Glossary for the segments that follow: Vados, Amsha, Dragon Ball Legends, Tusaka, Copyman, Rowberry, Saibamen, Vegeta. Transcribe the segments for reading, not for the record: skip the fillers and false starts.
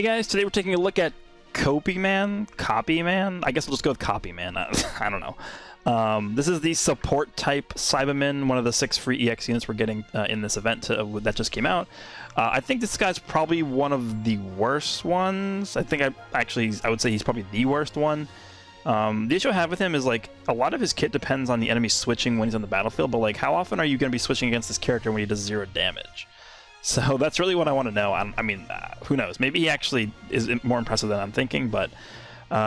Hey guys, today we're taking a look at Copyman? I guess we'll just go with Copyman, I don't know. This is the support type Saibamen, one of the 6 free EX units we're getting in this event that just came out. I think this guy's probably one of the worst ones. I would say he's probably the worst one. The issue I have with him is, like, a lot of his kit depends on the enemy switching when he's on the battlefield, but, like, how often are you going to be switching against this character when he does 0 damage? So that's really what I want to know. I mean, who knows? Maybe he actually is more impressive than I'm thinking, but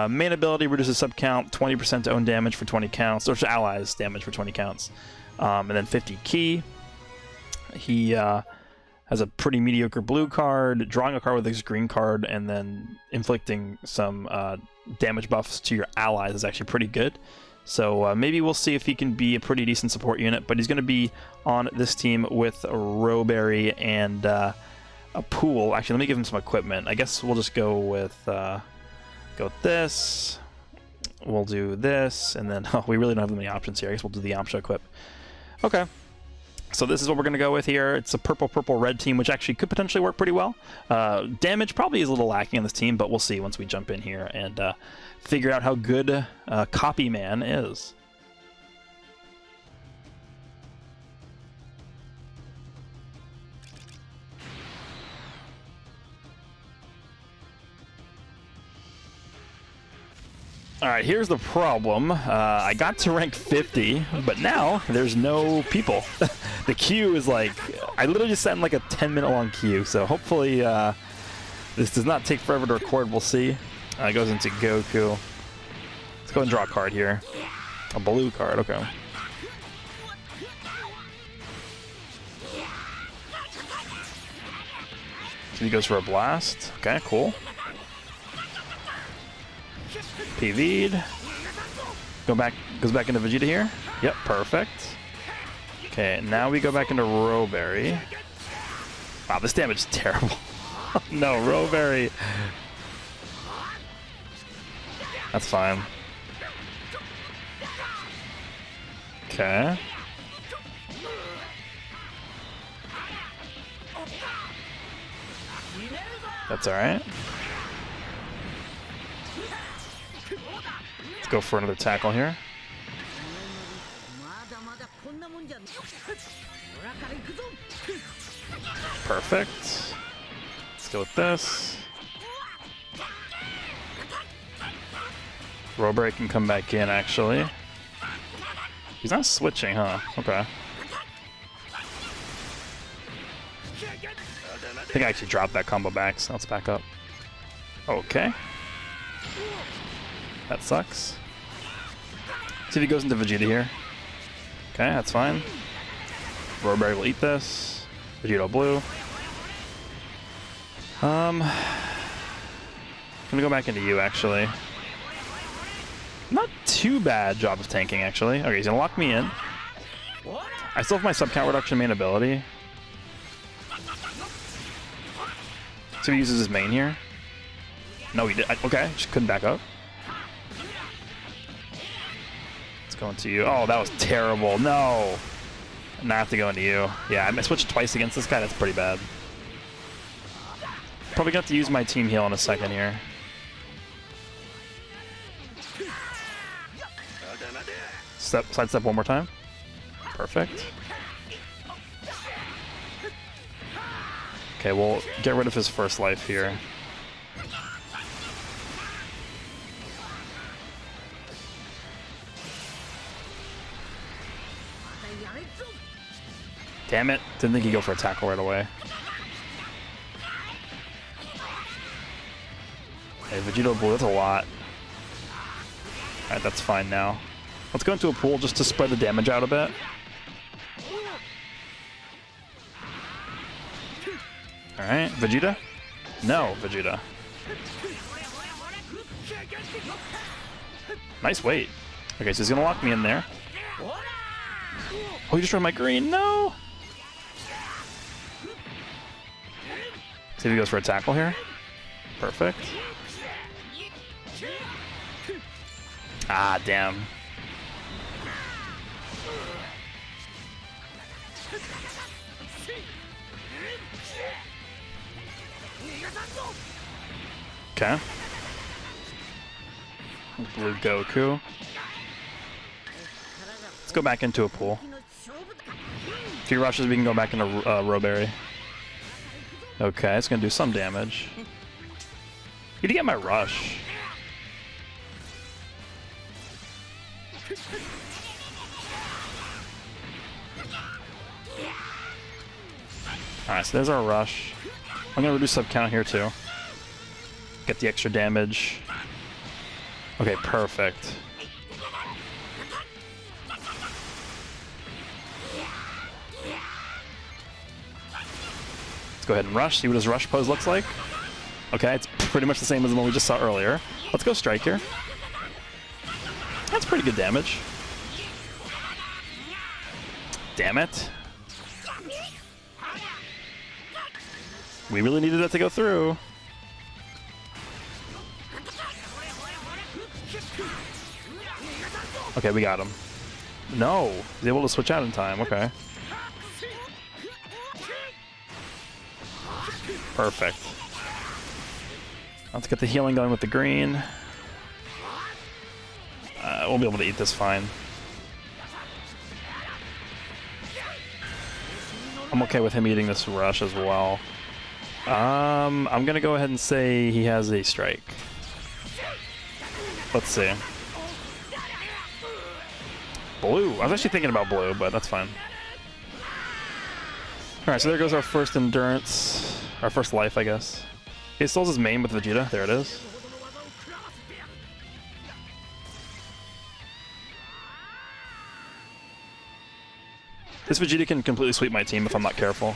main ability reduces sub count, 20% to own damage for 20 counts, or to allies damage for 20 counts, and then 50 ki. He has a pretty mediocre blue card, drawing a card with his green card, and then inflicting some damage buffs to your allies is actually pretty good. So maybe we'll see if he can be a pretty decent support unit, but he's going to be on this team with Rowberry and a pool. Actually, let me give him some equipment. I guess we'll just go with this. We'll do this, and then we really don't have many options here. I guess we'll do the Amsha equip. Okay. So this is what we're going to go with here. It's a purple-purple-red team, which actually could potentially work pretty well. Damage probably is a little lacking on this team, but we'll see once we jump in here and figure out how good Copyman is. Alright, here's the problem. I got to rank 50, but now there's no people. The queue is like... I literally just sat in like a 10-minute long queue, so hopefully this does not take forever to record. We'll see. It goes into Goku. Let's go and draw a card here. A blue card, okay. So he goes for a blast. Okay, cool. PV'd. Goes back into Vegeta here. Yep, perfect. Okay, now we go back into Rowberry. Wow, this damage is terrible. No, Rowberry. That's fine. Okay. That's alright. Let's go for another tackle here. Perfect. Let's go with this. Rowberry can come back in, actually. He's not switching, huh? Okay. I think I actually dropped that combo back, so let's back up. Okay. That sucks. See if he goes into Vegeta here. Okay, that's fine. Rowberry will eat this. Vegeta blue. I'm gonna go back into you, actually. Not too bad job of tanking, actually. Okay, he's gonna lock me in. I still have my sub count reduction main ability. So he uses his main here. No, he did. Okay, just couldn't back up. Going to you. Oh, that was terrible. No. Now I have to go into you. Yeah, I switched twice against this guy. That's pretty bad. Probably gonna have to use my team heal in a second here. Side step one more time. Perfect. Okay, we'll get rid of his first life here. Damn it. Didn't think he'd go for a tackle right away. Hey, Vegeta blue, that's a lot. Alright, that's fine now. Let's go into a pool just to spread the damage out a bit. Alright, Vegeta? No, Vegeta. Nice weight. Okay, so he's gonna lock me in there. Oh, he just ran my green. No! See if he goes for a tackle here. Perfect. Ah, damn. Okay. Blue Goku. Let's go back into a pool. If he rushes, we can go back into Rowberry. Okay, it's going to do some damage. Did he get my rush? Alright, so there's our rush. I'm going to reduce sub count here too. Get the extra damage. Okay, perfect. Let's go ahead and rush, see what his rush pose looks like. Okay, it's pretty much the same as the one we just saw earlier. Let's go strike here. That's pretty good damage. Damn it. We really needed that to go through. Okay, we got him. No, he's able to switch out in time. Okay. Perfect. Let's get the healing going with the green. We'll be able to eat this fine. I'm okay with him eating this rush as well. I'm going to go ahead and say he has a strike. Let's see. Blue. I was actually thinking about blue, but that's fine. Alright, so there goes our first endurance. Our first life, I guess. He still has his main with Vegeta. There it is. This Vegeta can completely sweep my team if I'm not careful.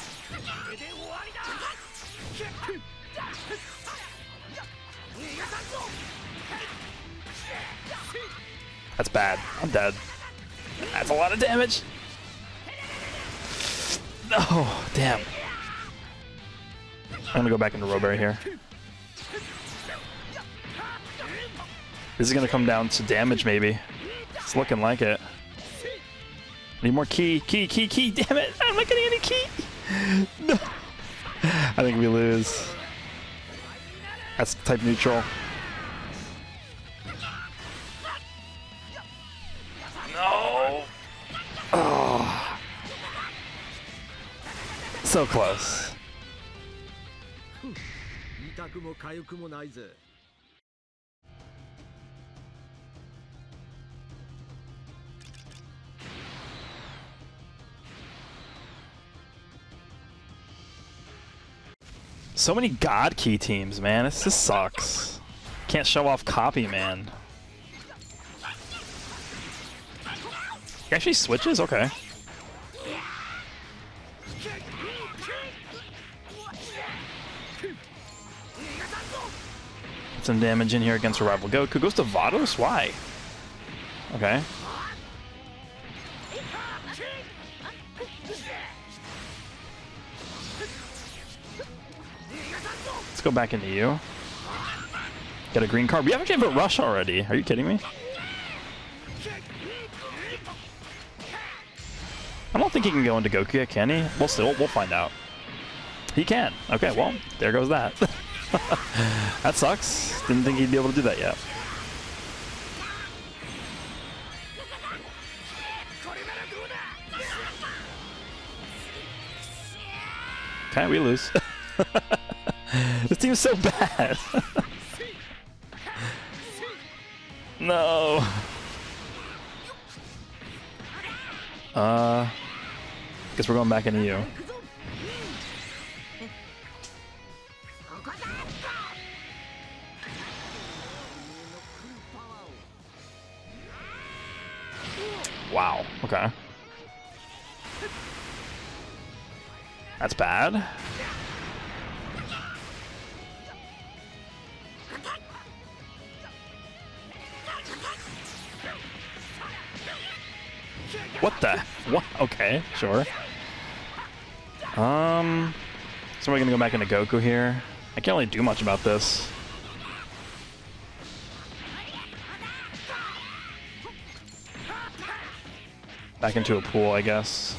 That's bad. I'm dead. That's a lot of damage. Oh, damn. I'm gonna go back into Rowberry here. This is gonna come down to damage, maybe. It's looking like it. Need more ki. Ki. Damn it. I'm not getting any ki. No. I think we lose. That's type neutral. So close. So many God Key teams, man. This just sucks. Can't show off Copyman. He actually switches? Okay. Some damage in here against a rival Goku. Goes to Vados? Why? Okay. Let's go back into you. Get a green card. We haven't given a rush already. Are you kidding me? I don't think he can go into Goku yet, can he? We'll see. We'll find out. He can. Okay, well, there goes that. That sucks. Didn't think he'd be able to do that yet. Okay, we lose. This team's so bad. No. Guess we're going back into you. Wow, okay. That's bad. What the? What? Okay, sure. So we're gonna go back into Goku here. I can't really do much about this. Back into a pool, I guess.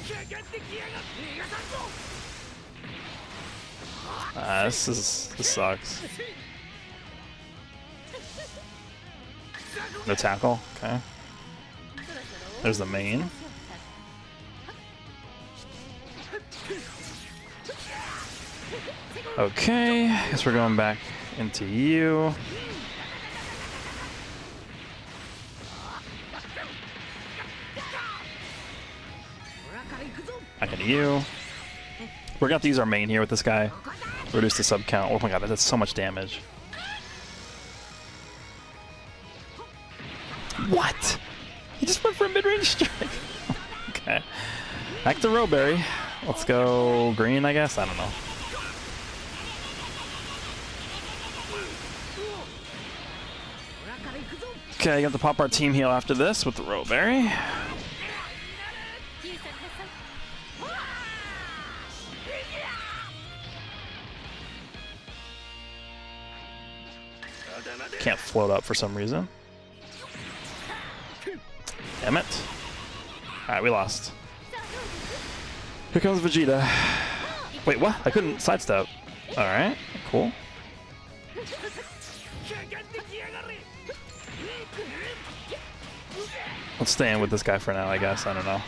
This sucks. The tackle? Okay. There's the main. Okay, guess we're going back into you. Back into you. We're going to use our main here with this guy. Reduce the sub count. Oh my god, that's so much damage. What? He just went for a mid-range strike. Okay. Back to Rowberry. Let's go green, I guess. I don't know. Okay, I got to pop our team heal after this with the Rowberry. Can't float up for some reason. Damn it. Alright, we lost. Here comes Vegeta. Wait, what? I couldn't sidestep. Alright, cool. Let's stay in with this guy for now, I guess. I don't know.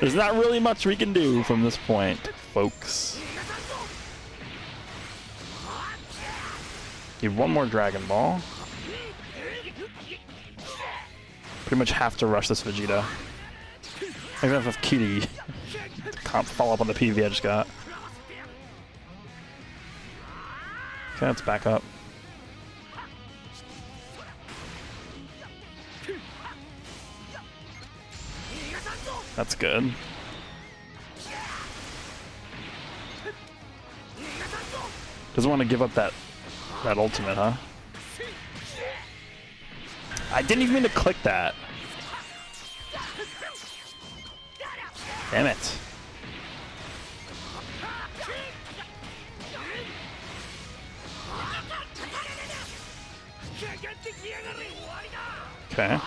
There's not really much we can do from this point, folks. Give one more Dragon Ball. Pretty much have to rush this Vegeta. Even if I have Kitty. Can't follow up on the PV I just got. Okay, let's back up. That's good. Doesn't want to give up that ultimate, huh? I didn't even mean to click that. Damn it. Okay.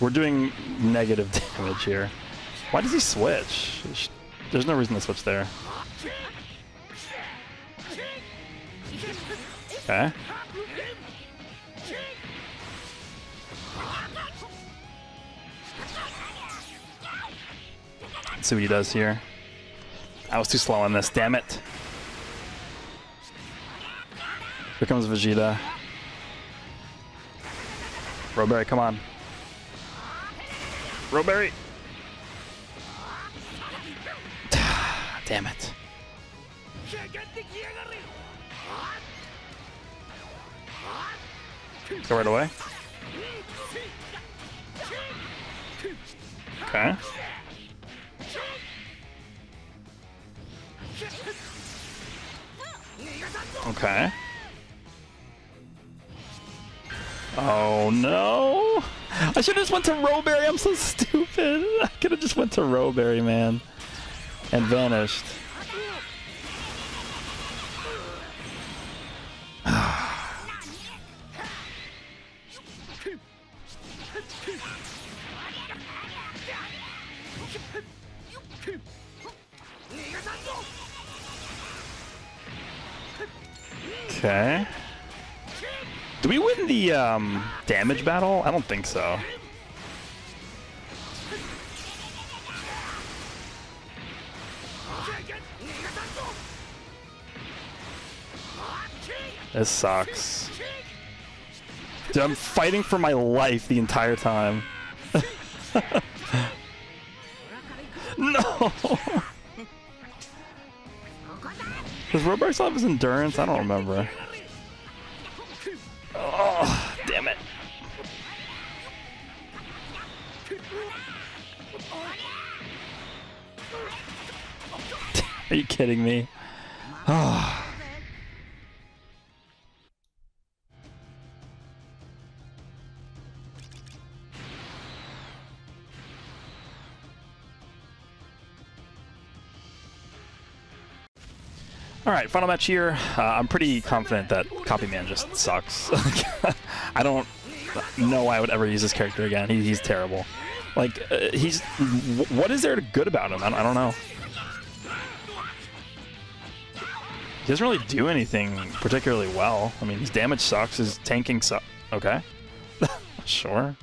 We're doing negative damage here. Why does he switch? There's no reason to switch there. Okay. Let's see what he does here. I was too slow on this, damn it. Here comes Vegeta. Rowberry, come on. Rowberry! Damn it. Go right away. Okay. Okay. Oh no! I should have just went to Rowberry. I'm so stupid. I could have just went to Rowberry, man, and vanished. Okay. Do we win the damage battle? I don't think so. This sucks. Dude, I'm fighting for my life the entire time. No! Does Rowberry still have his endurance? I don't remember. Oh, damn it. Are you kidding me? Oh. Alright, final match here. I'm pretty confident that Copyman just sucks. I don't know why I would ever use this character again. He's terrible. Like, what is there good about him? I don't know. He doesn't really do anything particularly well. I mean, his damage sucks, his tanking sucks. Okay. Sure.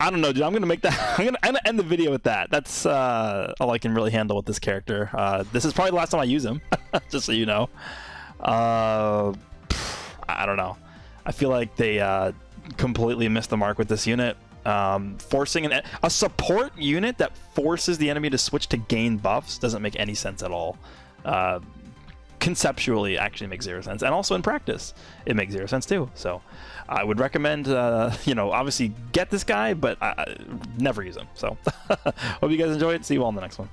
I don't know, dude. I'm gonna end the video with that. That's all I can really handle with this character. This is probably the last time I use him, just so you know. I don't know. I feel like they completely missed the mark with this unit. Forcing a support unit that forces the enemy to switch to gain buffs doesn't make any sense at all. Conceptually, actually makes zero sense, and also in practice it makes zero sense too. So I would recommend you know, obviously get this guy, but never use him. So hope you guys enjoy it. See you all in the next one.